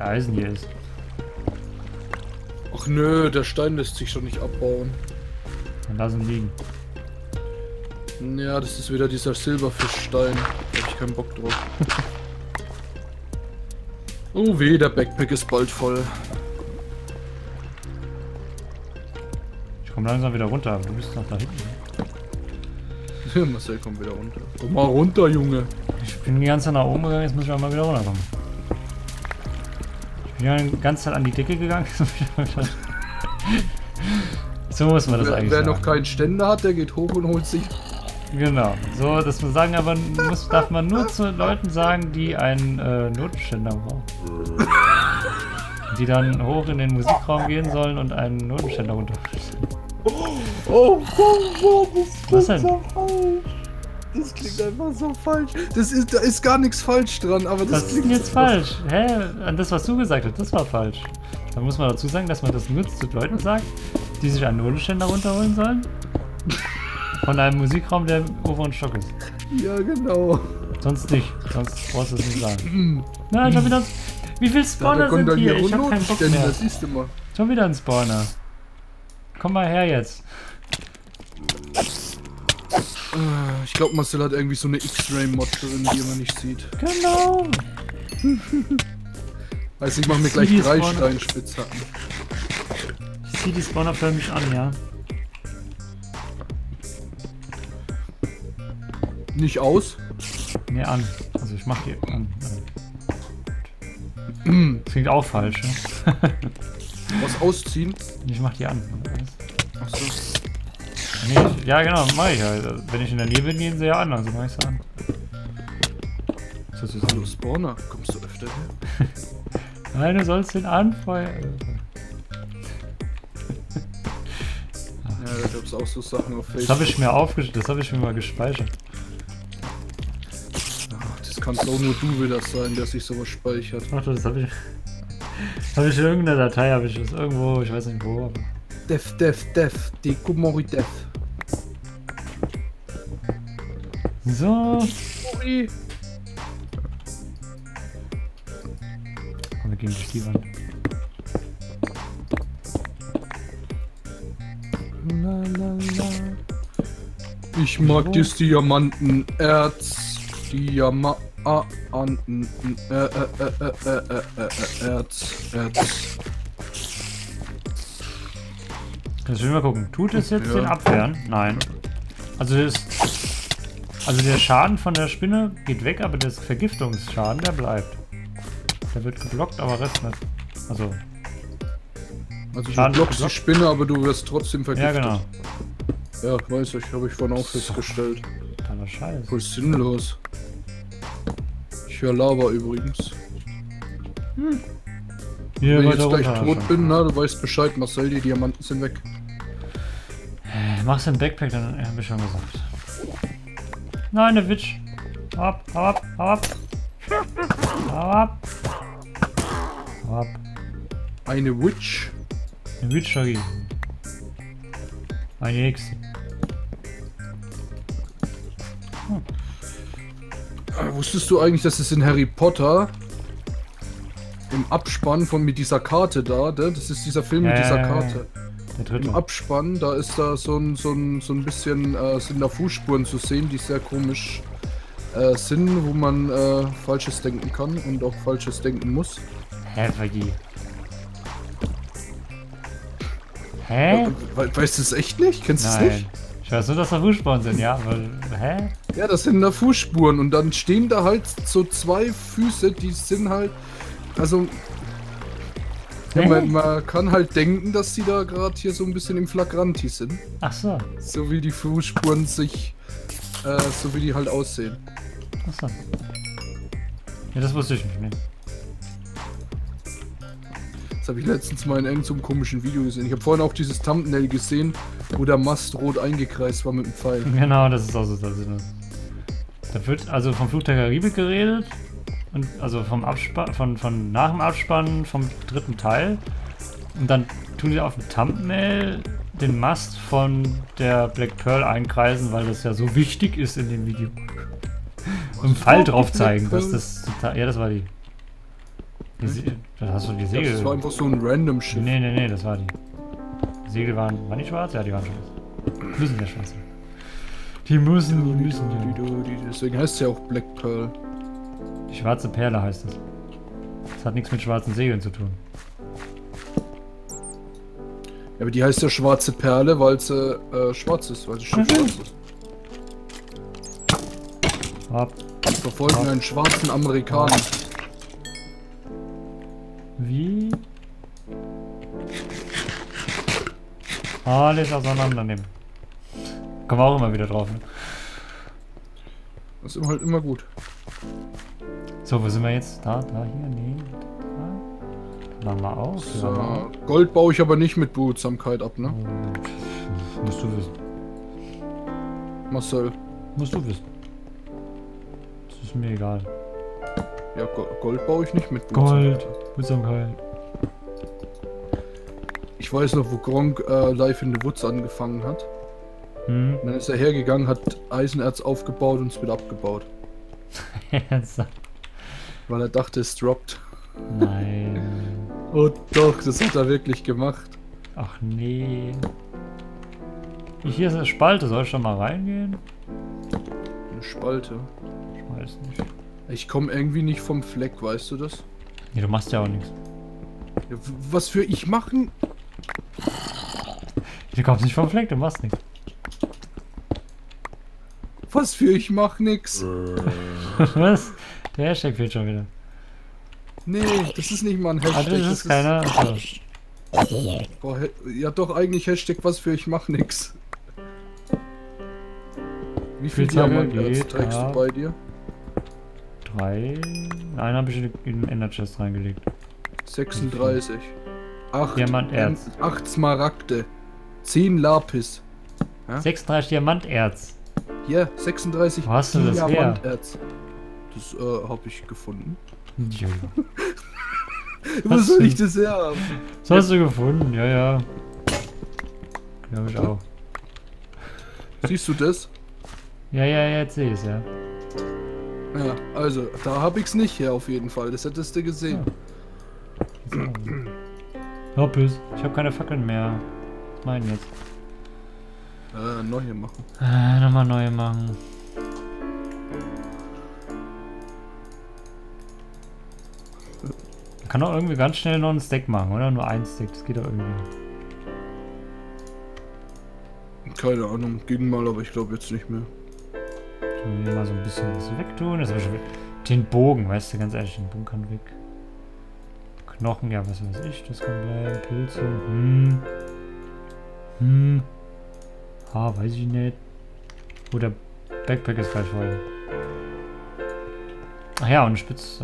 Eisen hier ist. Ach nö, der Stein lässt sich schon nicht abbauen. Dann lass ihn liegen. Ja, das ist wieder dieser Silberfischstein. Da hab ich keinen Bock drauf. Oh weh, der Backpack ist bald voll. Ich komm langsam wieder runter, aber du bist noch da hinten. Marcel kommt wieder runter. Komm mal runter, Junge. Ich bin die ganze Zeit nach oben gegangen, jetzt muss ich auch mal wieder runterkommen. Ich bin die ganze Zeit an die Decke gegangen. So muss man das eigentlich sagen. Wer noch keinen Ständer hat, der geht hoch und holt sich. Genau, so, dass man sagen, aber muss, darf man nur zu Leuten sagen, die einen Notenständer brauchen. Die dann hoch in den Musikraum gehen sollen und einen Notenständer runterfallen. Oh, das klingt so falsch. Das klingt einfach so falsch. Das ist, da ist gar nichts falsch dran, aber das klingt jetzt so falsch. Hä? An das, was du gesagt hast, das war falsch. Dann muss man dazu sagen, dass man das nur zu Leuten sagt, die sich einen Notenständer runterholen sollen. Von einem Musikraum, der im oberen Stock ist. Ja, genau. Sonst nicht. Sonst brauchst du es nicht sagen. Nein, schon wieder. Wie viele Spawner sind hier? Ich hab keinen Bock mehr. Schon wieder ein Spawner. Komm mal her jetzt. Ich glaube, Marcel hat irgendwie so eine X-Ray-Mod drin, die man nicht sieht. Genau. Also ich mache mir gleich 3 Steinspitzhacken. Ich zieh die Spawner für mich an, ja. Nicht aus? Ne, an. Also ich mach die an. Klingt auch falsch, ne? Was ausziehen? Ich mach die an. Ach so. Nee, ja genau, mach ich halt. Wenn ich in der Nähe bin, gehen sie ja an, also mach ich's an. Hallo Spawner, kommst du öfter her? Nein, du sollst den anfeuern. Ja, da gab's auch so Sachen auf Facebook. Das habe ich mir mal gespeichert. Kannst auch nur du wieder sein, der sich sowas speichert. Ach, das habe ich. Habe ich in irgendeiner Datei, habe ich das irgendwo, ich weiß nicht wo. Aber Def, die Kumori Def. So. Sorry. Und wir gehen durch die Wand. Ich mag dieses Diamantenerz. Erz. Jetzt will ich mal gucken. Tut es jetzt den abwehren? Nein. Also der Schaden von der Spinne geht weg, aber der Vergiftungsschaden, der bleibt. Der wird geblockt, aber Rest nicht. Also du blockst die Spinne, aber du wirst trotzdem vergiftet. Ja, genau. Ja, weiß ich, habe ich vorhin auch festgestellt. Scheiße. Voll sinnlos. Ich höre Lava übrigens. Wenn ich jetzt gleich tot bin, na, du weißt Bescheid, Marcel, die Diamanten sind weg. Machst du einen Backpack, dann hab ich schon gesagt. Nein, der Witsch. Hau ab. Eine Witch? Eine Witch, sag ich. Eine Hexe. Wusstest du eigentlich, dass es in Harry Potter im Abspann von mit dieser Karte da, das ist dieser Film mit dieser Karte. Ja. Im Abspann, da ist da so ein bisschen sind da Fußspuren zu sehen, die sehr komisch sind, wo man Falsches denken kann und auch Falsches denken muss. Hä? Weißt du es echt nicht? Kennst du es nicht? Ich weiß nur, dass da Fußspuren sind, ja, weil, Ja, das sind da Fußspuren und dann stehen da halt so 2 Füße, die sind halt, also, ja, man kann halt denken, dass die da gerade hier so ein bisschen im Flagranti sind. Ach so. So wie die Fußspuren sich, so wie die halt aussehen. Ach so. Ja, das wusste ich nicht mehr. Das habe ich letztens mal in irgendeinem komischen Video gesehen. Ich habe vorhin auch dieses Thumbnail gesehen, wo der Mast rot eingekreist war mit dem Pfeil. Genau, das ist auch so der Sinn. Da wird also vom Flug der Karibik geredet, und also vom Abspann, von nach dem Abspann vom 3. Teil. Und dann tun sie auf dem Thumbnail den Mast von der Black Pearl einkreisen, weil das ja so wichtig ist in dem Video. Und einen Pfeil drauf zeigen, dass das. Ja, das war die. Das hast du die Segel. Das war einfach so ein random Schiff. Nee, nee, nee, das war die. Die Segel waren die schwarz? Ja, die waren schwarz. Müssen ja schwarz sein. Die müssen. Deswegen heißt es ja auch Black Pearl. Die schwarze Perle heißt es. Das hat nichts mit schwarzen Segeln zu tun. Ja, aber die heißt ja schwarze Perle, weil sie schwarz ist, weil sie schön schwarz ist. Hopp. Verfolgen wir einen schwarzen Amerikaner. Wie? Alles auseinandernehmen. Kommen wir auch immer wieder drauf. Ne? Das ist halt immer gut. So, wo sind wir jetzt? Da, hier, nee. Da. Machen wir auf. So, ja. Gold baue ich aber nicht mit Behutsamkeit ab, ne? Musst du wissen. Marcel. Musst du wissen. Das ist mir egal. Ja, Gold baue ich nicht mit Behutsamkeit. Gold, Behutsamkeit. Ich weiß noch, wo Gronk Life in the Woods angefangen hat. Hm. Und dann ist er hergegangen, hat Eisenerz aufgebaut und es wieder abgebaut. Ernsthaft? Weil er dachte, es droppt. Nein. Oh doch, das hat er wirklich gemacht. Ach nee. Hier ist eine Spalte, soll ich da mal reingehen? Eine Spalte? Ich weiß nicht. Ich komme irgendwie nicht vom Fleck, weißt du das? Nee, du machst ja auch nichts. Ja, was für ich machen? Du kommst nicht vom Fleck, du machst nichts. Was für ich mach nix. Was? Der Hashtag fehlt schon wieder. Nee, das ist nicht mal ein Hashtag. Das ist keiner. Boah, ja doch, eigentlich Hashtag was für ich mach nix. Wie viel Diamanten trägst du bei dir? 3. Einen habe ich in den Enderchest reingelegt. 36. 8 Diamanterz. 8 Smaragde. 10 Lapis. Ja? 36 Diamanterz. Ja, 36 Diamanterz. Das habe ich gefunden. Ja. Was soll ich das her haben? Das hast du gefunden, ja, ja. Glaube ich auch. Siehst du das? Ja, ja, ja, jetzt sehe ich es, ja. Ja, also, da habe ich es nicht her auf jeden Fall. Das hättest du gesehen. Ja. Hoppis, ich habe keine Fackeln mehr. Was meinen jetzt? Neue machen. Nochmal neue machen. Man kann doch irgendwie ganz schnell noch einen Stack machen, oder? Nur ein Stack, das geht doch irgendwie. Keine Ahnung, ging mal, aber ich glaube jetzt nicht mehr. Ich will hier mal so ein bisschen was wegtun. Den Bogen, weißt du, ganz ehrlich, den Bogen kann weg. Knochen, ja, was weiß ich, das kann bleiben. Pilze, Ah, weiß ich nicht. Oh, der Backpack ist gleich voll. Ach ja, und Spitz.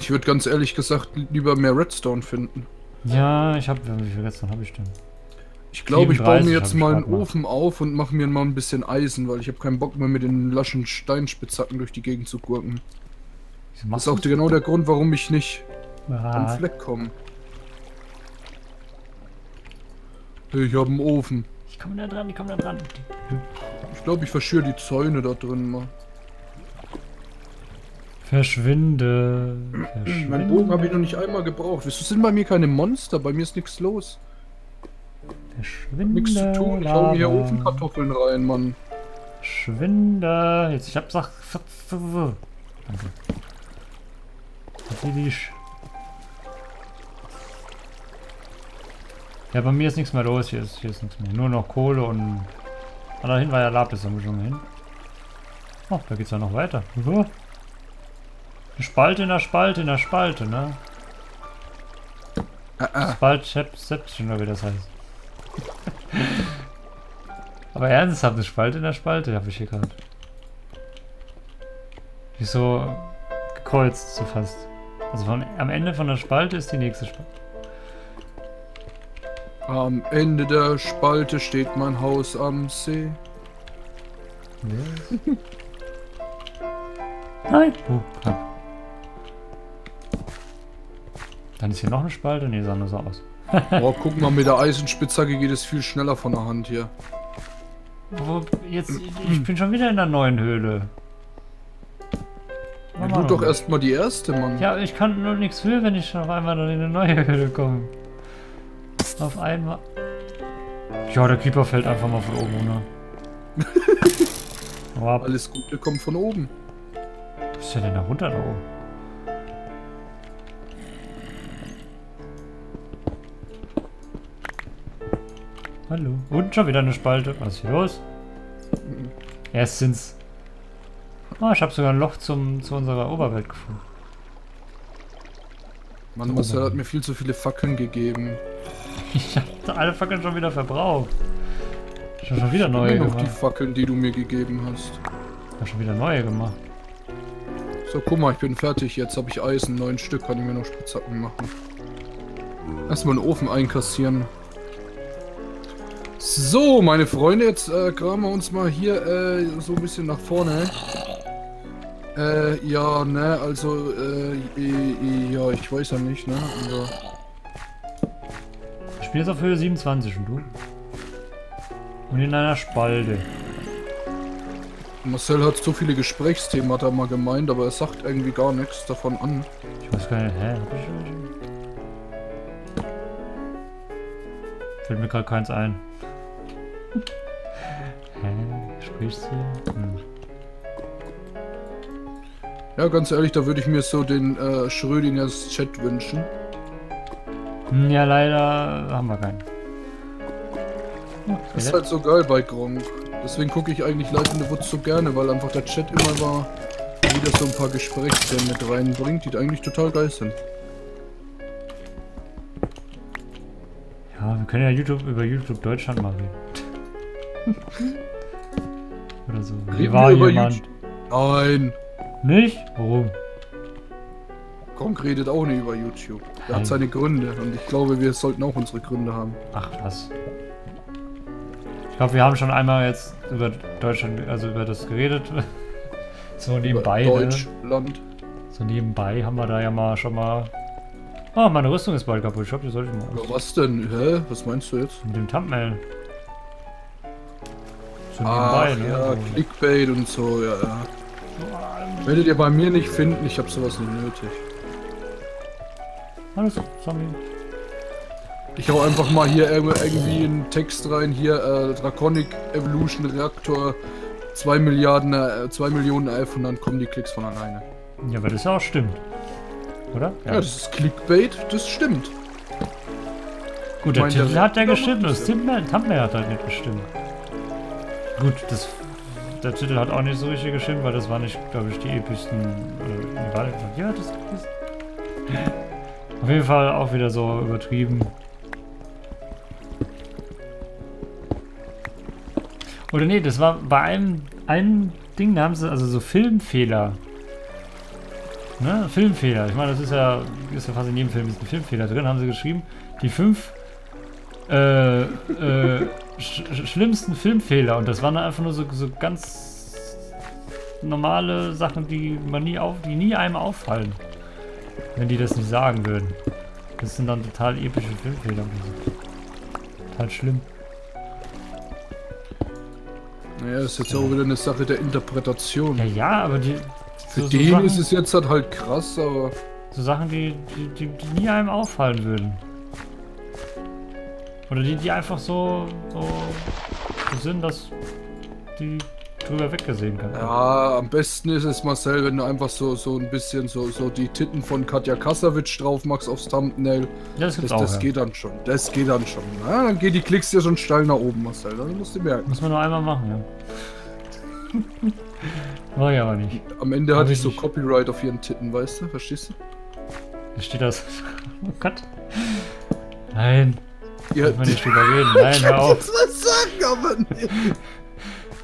Ich würde ganz ehrlich gesagt lieber mehr Redstone finden. Ja, ich habe. Wie viel Redstone habe ich denn? Ich glaube, ich baue mir jetzt mal einen Ofen auf und mache mir mal ein bisschen Eisen, weil ich habe keinen Bock mehr mit den laschen Steinspitzhacken durch die Gegend zu gurken. Das ist auch genau der Grund, warum ich nicht am Fleck komme. Ich habe einen Ofen. Ich komme da dran, ich komme da dran. Ich glaube, ich verschüre die Zäune da drin mal. Verschwinde. Mein Bogen habe ich noch nicht einmal gebraucht. Wieso sind bei mir keine Monster? Bei mir ist nichts los. Verschwinde. Nichts zu tun. Ich hau mir hier Ofenkartoffeln rein, Mann. Verschwinde. Jetzt, ich hab Sachen. Ja, bei mir ist nichts mehr los, hier ist nichts mehr. Nur noch Kohle und... Ah, dahin war ja Lapis, da muss ich schon mal hin. Oh, da geht's ja noch weiter. Eine Spalte in der Spalte in der Spalte, ne? Spaltception, oder wie das heißt. Aber ernsthaft, eine Spalte in der Spalte habe ich hier gerade. Die ist so gekreuzt, so fast. Also am Ende von der Spalte ist die nächste Spalte. Am Ende der Spalte steht mein Haus am See. Nee. Nein! Oh, knapp. Dann ist hier noch eine Spalte? Ne, sah nur so aus. Boah, guck mal, mit der Eisenspitzhacke geht es viel schneller von der Hand hier. Jetzt, ich bin schon wieder in der neuen Höhle. Ja, du doch erstmal die erste, Mann. Ja, ich kann nur nichts für, wenn ich auf einmal in eine neue Höhle komme. Auf einmal. Ja, der Creeper fällt einfach mal von oben, ne? Alles Gute kommt von oben. Was ist ja denn da runter da oben? Hallo. Und schon wieder eine Spalte. Was ist hier los? Erstens. Oh, ich habe sogar ein Loch zu unserer Oberwelt gefunden. Mann, Marcel hat mir viel zu viele Fackeln gegeben. Ich habe alle Fackeln schon wieder verbraucht. Ich habe schon wieder neue gemacht. Noch die Fackeln, die du mir gegeben hast. Ich habe schon wieder neue gemacht. So, guck mal, ich bin fertig. Jetzt habe ich Eisen, 9 Stück, kann ich mir noch Spitzhacken machen. Erstmal einen Ofen einkassieren. So, meine Freunde, jetzt graben wir uns mal hier so ein bisschen nach vorne. Ja, ne, also, ja, ich weiß ja nicht, ne, also... Ich bin jetzt auf Höhe 27 und du? Und in einer Spalte. Marcel hat so viele Gesprächsthemen, hat er mal gemeint, aber er sagt irgendwie gar nichts davon an. Ich weiß gar nicht, hä? Fällt mir gerade keins ein. Hä? Gesprächsthemen? Hm. Ja, ganz ehrlich, da würde ich mir so den Schrödingers Chat wünschen. Ja, leider haben wir keinen. Okay. Das ist halt so geil bei Gronk. Deswegen gucke ich eigentlich Live in the Woods so gerne, weil einfach der Chat immer war, wieder so ein paar Gesprächsthemen mit reinbringt, die eigentlich total geil sind. Ja, wir können ja über YouTube Deutschland mal reden. Oder so. Wie war jemand? Nein! Nicht? Warum? Gronk redet auch nicht über YouTube. Er hat seine Gründe und ich glaube, wir sollten auch unsere Gründe haben. Ach was. Ich glaube, wir haben schon einmal jetzt über Deutschland, also über das geredet. So nebenbei. Über Deutschland. So nebenbei haben wir da ja mal schon mal... Oh, meine Rüstung ist bald kaputt. Ich glaube, die sollte ich mal ausziehen. Was denn? Hä? Was meinst du jetzt? Mit dem Thumbnail. So nebenbei, ach, ne? Ja, also Clickbait und so, ja, ja. Werdet ihr bei mir nicht finden, ich hab sowas nicht nötig. Alles gut, Zombie. Ich hau einfach mal hier irgendwie einen Text rein, hier Draconic Evolution Reaktor 2 Millionen Elf und dann kommen die Klicks von alleine. Ja, weil das ja auch stimmt. Oder? Ja, ja, das ist Clickbait, das stimmt. Gut, der Titel hat ja gestimmt, das Thumbnail hat halt nicht gestimmt. Gut, das... Der Titel hat auch nicht so richtig gestimmt, weil das war nicht, glaube ich, die epischsten. Ja, das ist. Auf jeden Fall auch wieder so übertrieben. Oder nee, das war bei einem Ding, da haben sie also so Filmfehler. Ne? Filmfehler. Ich meine, das ist ja fast in jedem Film ist ein Filmfehler drin, haben sie geschrieben. Die 5. Schlimmsten Filmfehler und das waren einfach nur so ganz normale Sachen, die nie einem auffallen, wenn die das nicht sagen würden. Das sind dann total epische Filmfehler. Total schlimm. Naja, ist jetzt auch wieder eine Sache der Interpretation. Ja, ja, aber die... Für so den Sachen, ist es jetzt halt krass, aber... So Sachen, die nie einem auffallen würden. Oder die einfach so sind, dass die drüber weggesehen kann. Ja, am besten ist es, Marcel, wenn du einfach so ein bisschen so die Titten von Katja Kasavitsch drauf machst aufs Thumbnail. Ja, das gibt's auch, das geht dann schon. Das geht dann schon. Na, dann gehen die Klicks ja schon steil nach oben, Marcel. Das musst du merken. Muss man nur einmal machen, ja. Mach ich aber nicht. Am Ende hatte ich so nicht. Copyright auf ihren Titten, weißt du? Verstehst du? Da steht das. Oh Gott. Nein. Ja, ich nicht drüber reden. Nein, hör auf. Ich kann jetzt was sagen, aber nicht.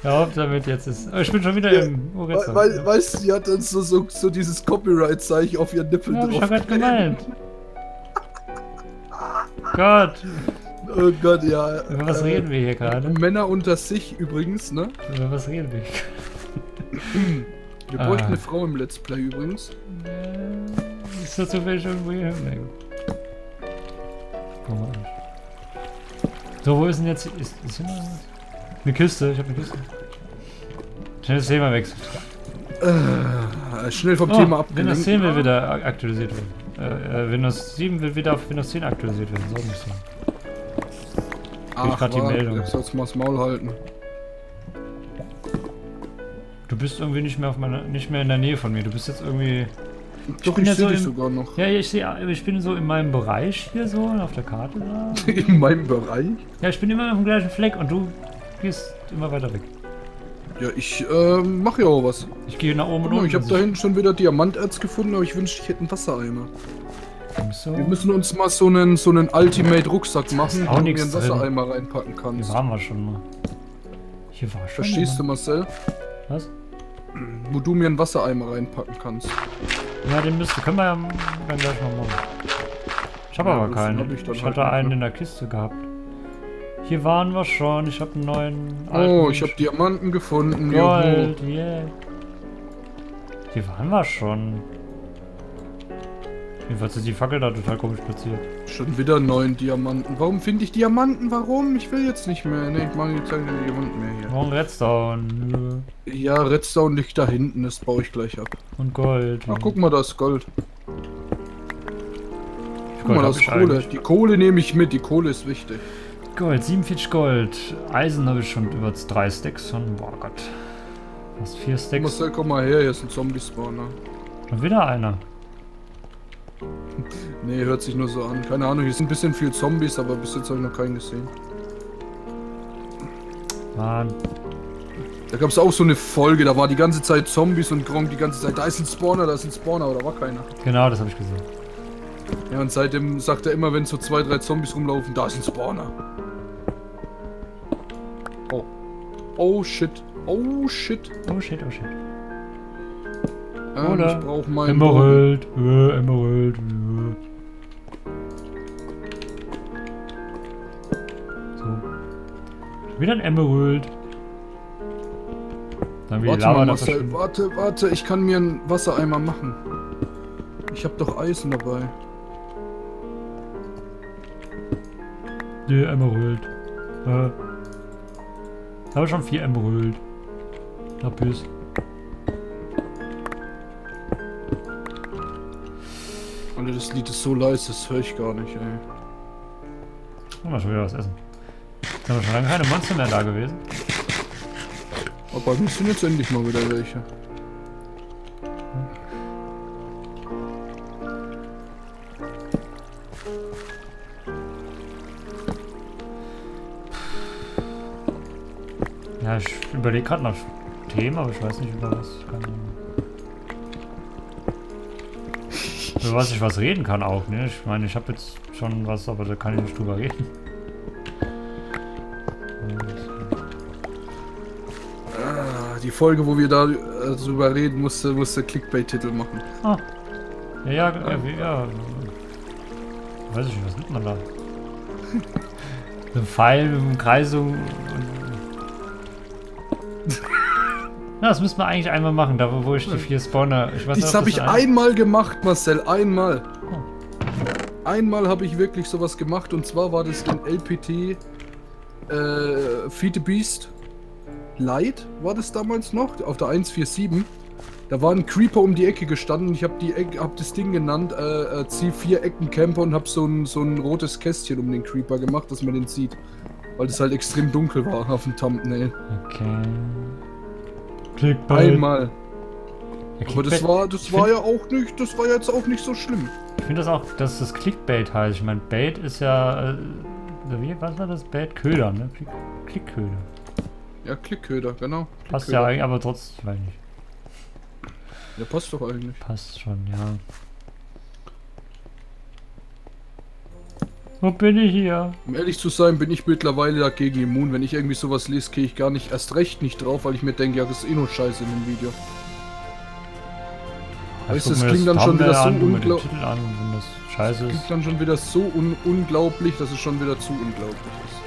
Hör auf damit jetzt. Ich bin schon wieder im Horizont. Weißt du, die hat uns so dieses Copyright-Zeichen auf ihren Nippeln drauf. Ja, ich hab grad gemeint. Gott. Oh Gott, ja. Über was reden wir hier gerade? Männer unter sich übrigens, ne? Über was reden wir hier? Wir bräuchten eine Frau im Let's Play übrigens. Ist das zufällig irgendwo hier hin? Komm mal an. So, wo ist denn jetzt... Ist hier noch was? Eine Kiste, ich hab eine Kiste. Schnell das Thema wechseln. schnell vom Thema ab. Windows 10 will wieder aktualisiert werden. Windows 7 will wieder auf Windows 10 aktualisiert werden. Soll nicht sein. Ach, war, die Meldung. Jetzt sollst du mal das Maul halten. Du bist irgendwie nicht mehr in der Nähe von mir. Du bist jetzt irgendwie. Doch, ich sehe dich sogar noch. Ja, ich sehe, ich bin so in meinem Bereich hier so auf der Karte da. In meinem Bereich? Ja, ich bin immer auf dem gleichen Fleck und du gehst immer weiter weg. Ja, ich mache ja auch was. Ich gehe nach oben und unten. Ich habe da hinten schon wieder Diamanterz gefunden, aber ich wünschte, ich hätte einen Wassereimer. So. Wir müssen uns mal so einen Ultimate-Rucksack machen, wo wir einen Wassereimer reinpacken kannst. Hier waren wir schon mal. Hier war schon. Verstehst du, Marcel? Was? Wo du mir einen Wassereimer reinpacken kannst. Ja, den können wir ja dann gleich mal machen. Ich habe ja, aber keinen. Ich hatte einen in der Kiste gehabt. Hier waren wir schon. Ich habe einen neuen. Oh, ich habe Diamanten gefunden. Gold, yeah. Hier waren wir schon. Jedenfalls ist die Fackel da total komisch platziert. Schon wieder 9 Diamanten. Warum finde ich Diamanten? Warum? Ich will jetzt nicht mehr. Ne, ich mache jetzt keine Diamanten mehr hier. Warum Redstone? Ja, Redstone liegt da hinten. Das baue ich gleich ab. Und Gold. Ach, guck mal, da ist Gold. Guck mal, da ist Kohle. Die Kohle nehme ich mit. Die Kohle ist wichtig. Gold, 47 Gold. Eisen habe ich schon über 3 Stacks von. Boah Gott. Fast 4 Stacks. Marcel, komm mal her. Hier ist ein Zombie-Spawner. Schon wieder einer. Nee, hört sich nur so an. Keine Ahnung, hier sind ein bisschen viel Zombies, aber bis jetzt habe ich noch keinen gesehen. Mann. Da gab es auch so eine Folge, da war die ganze Zeit Zombies und Gronk die ganze Zeit. Da ist ein Spawner, aber da war keiner. Genau, das habe ich gesehen. Ja, und seitdem sagt er immer, wenn so 2, 3 Zombies rumlaufen, da ist ein Spawner. Oh. Oh shit. Oh shit. Oh shit, oh shit. Oder ich brauche meinen Emerald. Emerald. So. Wieder ein Emerald. Dann warte, Lava mal, Marcel, warte, ich kann mir einen Wassereimer machen. Ich habe doch Eisen dabei. Nö, Emerald. Ich habe schon 4 Emerald. Na, bis. Das Lied ist so leise, das höre ich gar nicht, ey. Haben wir schon wieder was essen. Sind wir schon lange keine Monster mehr da gewesen. Aber wir sind jetzt endlich mal wieder welche. Ja, ich überlege gerade noch Themen, aber ich weiß nicht über was. Keine Ahnung. Über was ich was reden kann auch, ne? Ich meine, ich habe jetzt schon was, aber da kann ich nicht drüber reden. Die Folge, wo wir da drüber reden, musste Clickbait-Titel machen. Ah. Ja. Weiß ich nicht, was nimmt man da? So ein Pfeil mit einem Kreisung. Ja, das müssen wir eigentlich einmal machen, da wo ich die 4 Spawner... Das habe ich einmal gemacht, Marcel, einmal. Oh. Einmal habe ich wirklich sowas gemacht und zwar war das den LPT Feed the Beast Light, war das damals noch, auf der 147. Da war ein Creeper um die Ecke gestanden, ich hab das Ding genannt, zieh 4 Ecken Camper und habe so ein rotes Kästchen um den Creeper gemacht, dass man den sieht. Weil es halt extrem dunkel war auf dem Thumbnail. Okay. Clickbait. Einmal. Ja, aber das war jetzt auch nicht so schlimm. Ich finde das auch, dass das Clickbait heißt. Ich meine, Bait ist ja, was war das? Bait Köder, ne? Klickköder. Ja, Klickköder, genau. Passt ja eigentlich, aber trotzdem eigentlich. Ja, passt doch eigentlich. Passt schon, ja. Wo bin ich hier? Um ehrlich zu sein, bin ich mittlerweile dagegen immun. Wenn ich irgendwie sowas lese, gehe ich gar nicht erst recht nicht drauf, weil ich mir denke, ja, das ist eh nur Scheiße in dem Video. Weißt du, das klingt dann schon wieder so unglaublich. Das klingt dann schon wieder so unglaublich, dass es schon wieder zu unglaublich ist.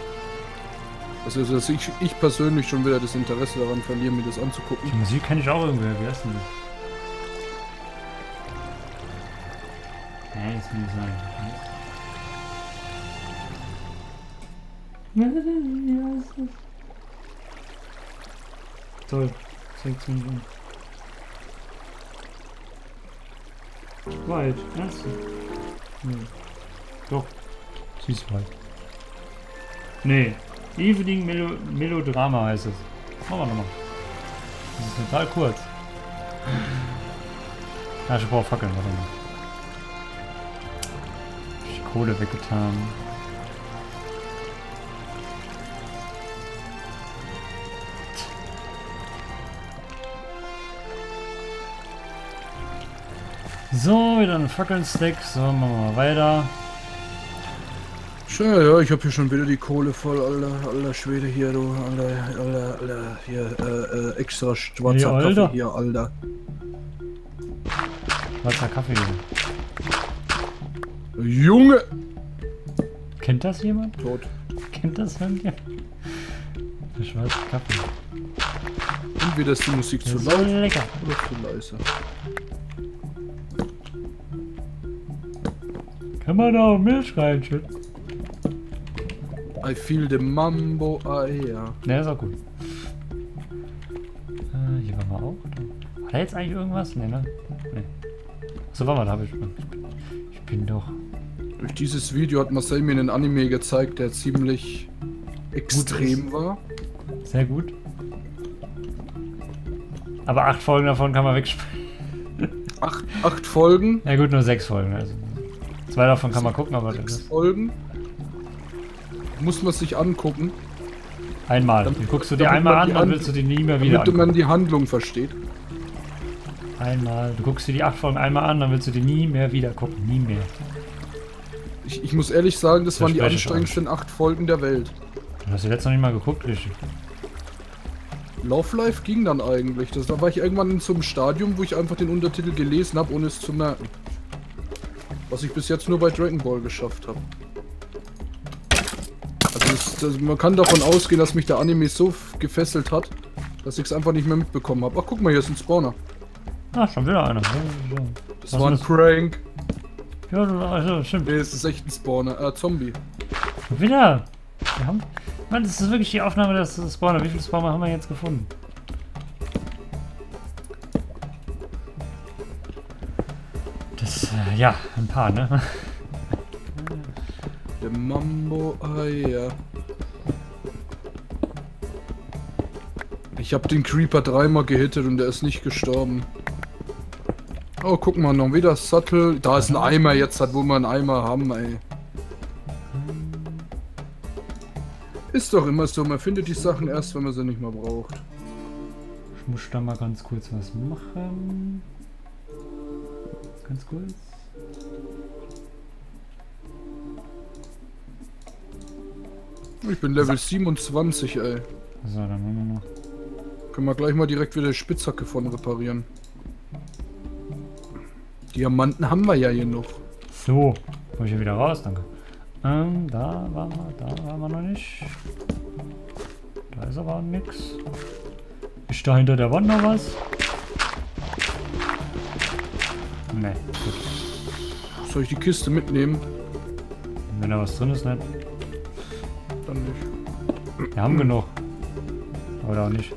Also, dass ich persönlich schon wieder das Interesse daran verliere, mir das anzugucken. Die Musik kenne ich auch irgendwie, wie heißt denn das? Nee, das kann nicht sein. Toll, das hängt ziemlich um. Wald, ernsthaft? Hm. Doch, sie ist Wald. Nee, Evening Melodrama heißt es. Machen wir nochmal. Das ist total kurz. Ja, ich brauche Fackeln, warte mal. Hab ich Kohle weggetan. So, wieder ein Fackeln-Stack. So, machen wir mal weiter. Tja, ja, ich habe hier schon wieder die Kohle voll, alter Schwede hier, du, alter, hier, extra schwarzer Kaffee Alter. Hier, alter. Schwarzer Kaffee hier. Junge! Kennt das jemand? Tot. Kennt das jemand? Der schwarze Kaffee. Entweder ist die Musik zu laut oder zu leise. Kann man da auch Milch reinschütten? I feel the Mambo Aia. Ne, ist auch gut. Hier waren wir auch. Oder? War da jetzt eigentlich irgendwas? Ne, ne? Nee. So war mal, da habe ich schon. Ich bin doch. Durch dieses Video hat Marcel mir einen Anime gezeigt, der ziemlich extrem war. Sehr gut. Aber 8 Folgen davon kann man wegspielen. 8 Folgen? Na gut, nur 6 Folgen. Also. 2 davon kann man gucken, aber 6 Folgen muss man sich angucken. Einmal. Damit, guckst du dir einmal an, dann willst du die nie mehr wieder angucken. Damit man die Handlung versteht. Einmal. Du guckst dir die 8 Folgen einmal an, dann willst du die nie mehr wieder gucken. Nie mehr. Ich muss ehrlich sagen, das waren die anstrengendsten 8 Folgen der Welt. Du hast die letzte noch nicht mal geguckt, richtig? Love Life ging dann eigentlich. Da war ich irgendwann in so einem Stadium, wo ich einfach den Untertitel gelesen habe, ohne es zu merken. Was ich bis jetzt nur bei Dragon Ball geschafft habe. Also man kann davon ausgehen, dass mich der Anime so gefesselt hat, dass ich es einfach nicht mehr mitbekommen habe. Ach, guck mal, hier ist ein Spawner. Ah, schon wieder einer. Das war ein Prank. Ja, also, stimmt. Nee, es ist echt ein Spawner. Zombie. Schon wieder? Wir haben... Mann, das ist wirklich die Aufnahme des Spawner. Wie viele Spawner haben wir jetzt gefunden? Ja, ein paar, ne? Der Mambo Eier. Ich hab den Creeper 3-mal gehittet und der ist nicht gestorben. Oh, guck mal, noch wieder Sattel. Da ist ein Eimer jetzt, wo wir einen Eimer haben, ey. Ist doch immer so, man findet die Sachen erst, wenn man sie nicht mehr braucht. Ich muss da mal ganz kurz was machen. Ganz kurz. Ich bin Level 27, ey. So, dann haben wir noch. Können wir gleich mal direkt wieder die Spitzhacke von reparieren. Diamanten haben wir ja hier noch. So, komm ich hier wieder raus, danke. Da waren wir noch nicht. Da ist aber nix. Ist da hinter der Wand noch was? Nee, gut. Soll ich die Kiste mitnehmen? Wenn da was drin ist, nicht. Dann nicht. Wir haben genug. Oder auch nicht.